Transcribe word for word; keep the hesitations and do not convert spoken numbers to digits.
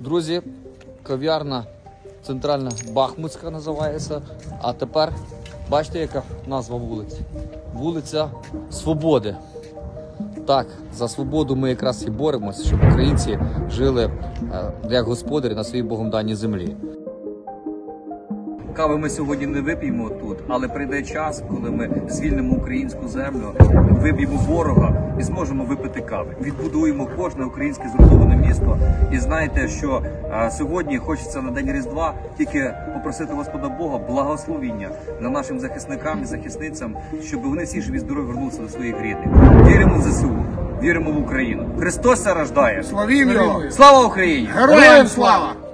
Друзі, кав'ярна центральна Бахмутська називається. А тепер бачите, яка назва вулиці? Вулиця Свободи. Так, за свободу ми якраз і боремося, щоб українці жили як господарі на своїй Богом даній землі. Кави ми сьогодні не вип'ємо тут, але прийде час, коли ми звільнимо українську землю, виб'ємо ворога і зможемо випити кави. Відбудуємо кожне українське зруйноване місто. І знаєте, що а, сьогодні хочеться на День Різдва тільки попросити Господа Бога благословіння на нашим захисникам і захисницям, щоб вони всі живі здорові вернулися до своїх рідних. Віримо в ЗСУ, віримо в Україну. Христос рождає! Слава Україні! Героям слава!